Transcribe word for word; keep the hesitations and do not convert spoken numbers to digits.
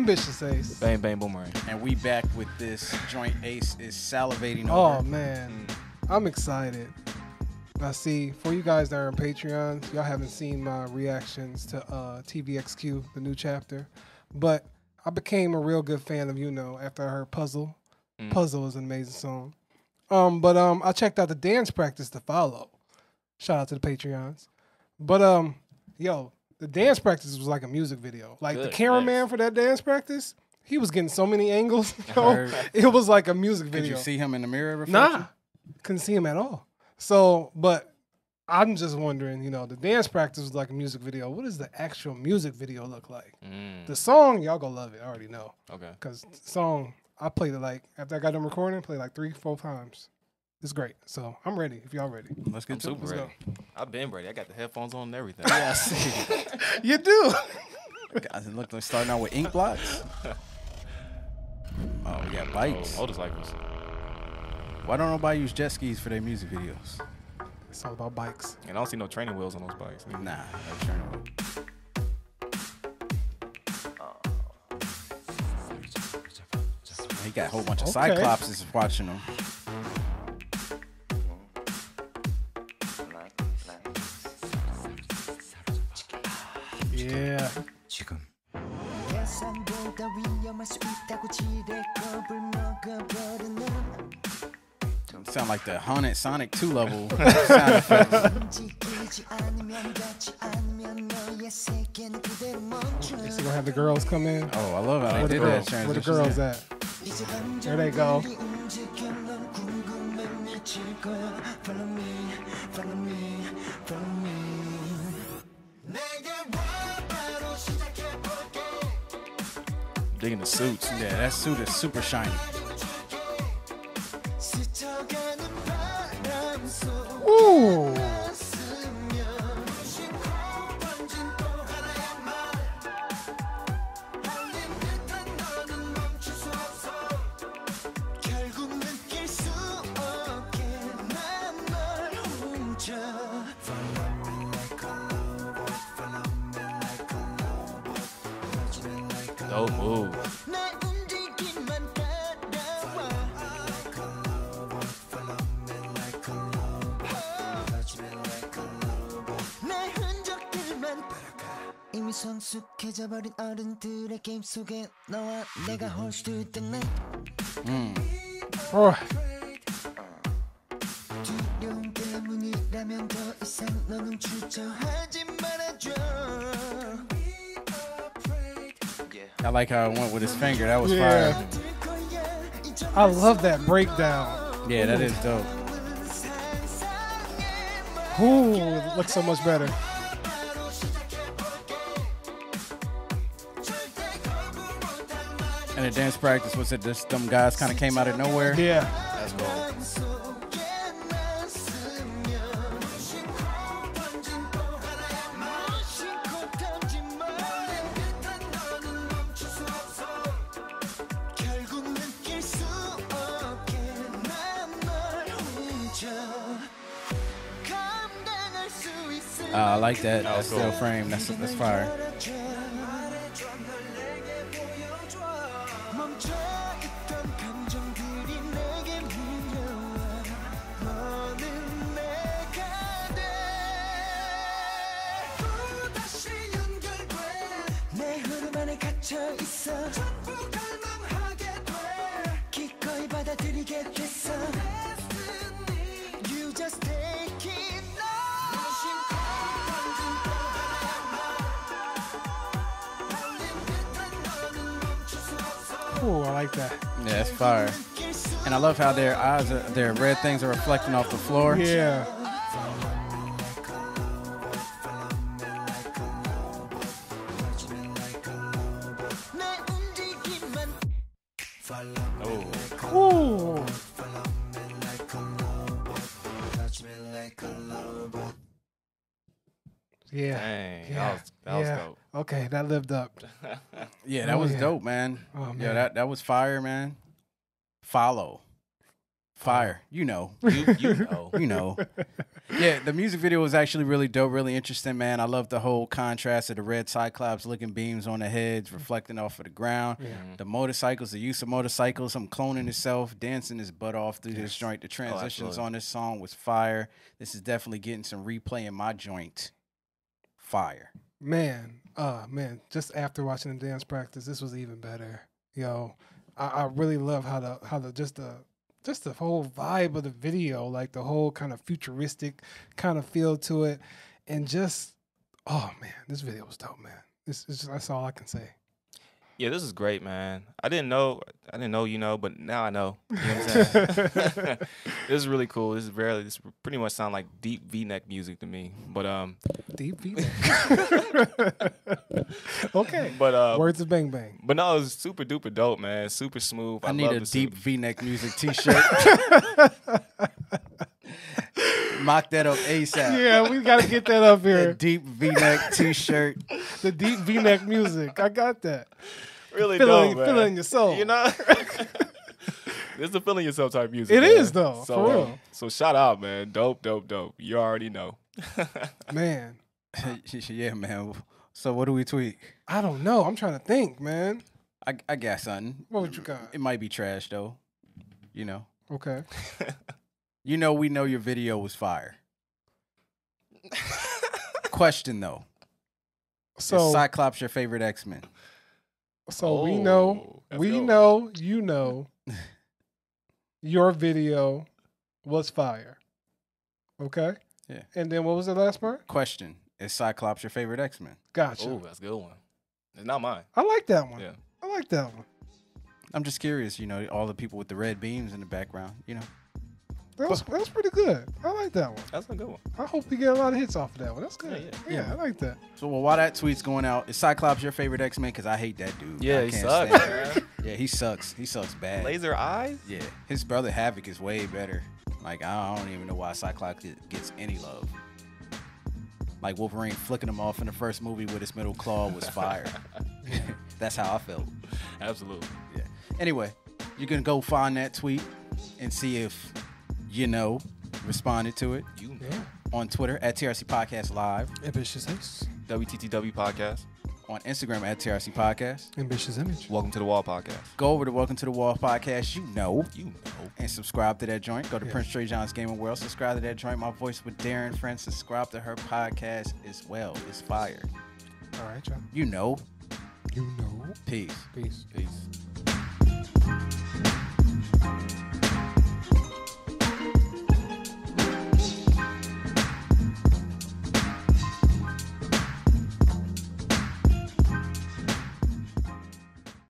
Ambitious Ace. Bang, bang, boomerang. And we back with this joint Ace is salivating over. Oh, man. Mm. I'm excited. Now, see, for you guys that are on Patreon, y'all haven't seen my reactions to uh, T V X Q, the new chapter. But I became a real good fan of, you know, after I heard Puzzle. Mm. Puzzle is an amazing song. Um, but um, I checked out the dance practice to follow. Shout out to the Patreons. But, um, yo, the dance practice was like a music video. Like, good, the cameraman nice. for that dance practice, he was getting so many angles. You know? It was like a music video. Did you see him in the mirror reflection? Nah, couldn't see him at all. So, but I'm just wondering, you know, the dance practice was like a music video. What does the actual music video look like? Mm. The song, y'all gonna love it. I already know. Okay. Because the song, I played it like, after I got done recording, I played it like three, four times. It's great. So I'm ready if y'all ready. Let's get I'm super Let's ready. Go. I've been ready. I got the headphones on and everything. Yeah, I see. You do. Guys, it looked like starting out with ink blocks. Oh, we got lights. Oh, all those lights. Why don't nobody use jet skis for their music videos? It's all about bikes. And I don't see no training wheels on those bikes. Nah, no training wheels. He got a whole bunch of okay. Cyclopses watching him. Yeah. Sound like the Haunted Sonic two level sound effects. Is he gonna have the girls come in? Oh, I love how they did that transition. Where the girls at? There they go. Digging the suits. Yeah, that suit is super shiny. Ooh. No move. Mm. Oh. I like how it went with his finger. That was yeah. fire. I love that breakdown. Yeah, that Ooh. is dope. Ooh, it looks so much better. And the dance practice was it just them guys kind of came out of nowhere? Yeah. That's cool. Uh, I like that. That's cool. Still frame. That's that's fire. Ooh, I like that. Yeah, that's fire. And I love how their eyes, are, their red things are reflecting off the floor. Yeah. Oh. Yeah. Dang, yeah. That was, that yeah. was dope. Okay, that lived up. Yeah, that oh, was yeah. dope, man. Oh, man. Yeah, that, that was fire, man. Follow. Fire. You know. You, you know. You know. Yeah, the music video was actually really dope, really interesting, man. I love the whole contrast of the red Cyclops looking beams on the heads, reflecting off of the ground. Yeah. The motorcycles, the use of motorcycles, him cloning himself, dancing his butt off through yes. this joint. The transitions oh, on this song was fire. This is definitely getting some replay in my joint. Fire. Man, oh, man, just after watching the dance practice, this was even better. Yo, I, I really love how the, how the, just the, Just the whole vibe of the video, like the whole kind of futuristic kind of feel to it. And just, oh, man, this video was dope, man. This is That's all I can say. Yeah, this is great, man. I didn't know, I didn't know, you know, but now I know. You know what I'm saying? This is really cool. This is really, this pretty much sound like deep V-neck music to me. But, um. Deep V-neck. Okay. But uh, words of bang bang. But no, it was super duper dope, man. Super smooth. I, I need love a deep V neck music T shirt. Mock that up ASAP. Yeah, we gotta get that up here. The deep V neck T shirt. The deep V neck music. I got that. Really feel dope, it, man. Feel it in your soul. You know. It's the feeling yourself type music. It man. is though. So, for real. Uh, so shout out, man. Dope, dope, dope. You already know. Man. Yeah, man. So what do we tweet? I don't know. I'm trying to think, man. I, I got something. What would you got? It might be trash, though. You know. Okay. You know, we know your video was fire. Question, though. So is Cyclops your favorite X-Men? So oh, we know, we dope. know, you know, your video was fire. Okay? Yeah. And then what was the last part? Question. Is Cyclops your favorite X-Men? Gotcha. Oh, that's a good one. It's not mine. I like that one. Yeah. I like that one. I'm just curious, you know, all the people with the red beams in the background, you know. That was, that was pretty good. I like that one. That's a good one. I hope we get a lot of hits off of that one. That's good. Yeah, yeah. yeah, yeah I like that. So well, while that tweet's going out, is Cyclops your favorite X-Men? Because I hate that dude. Yeah, I he sucks. Man. Yeah, he sucks. He sucks bad. Laser eyes? Yeah. His brother Havoc is way better. Like, I don't even know why Cyclops gets any love. Like Wolverine flicking him off in the first movie with his middle claw was fire. That's how I felt. Absolutely. Yeah. Anyway, you can go find that tweet and see if you know responded to it. You know. Yeah. On Twitter at T R C Podcast Live. Ambitious Ace. W T T W Podcast. On Instagram at T R C Podcast. Ambitious Image. Welcome to the Wall Podcast. Go over to Welcome to the Wall Podcast. You know. You know. And subscribe to that joint. Go to yeah. Prince Tray John's Game of World. Subscribe to that joint. My Voice with Darren Friends. Subscribe to her podcast as well. It's fire. All right, y'all. You know. You know. Peace. Peace. Peace.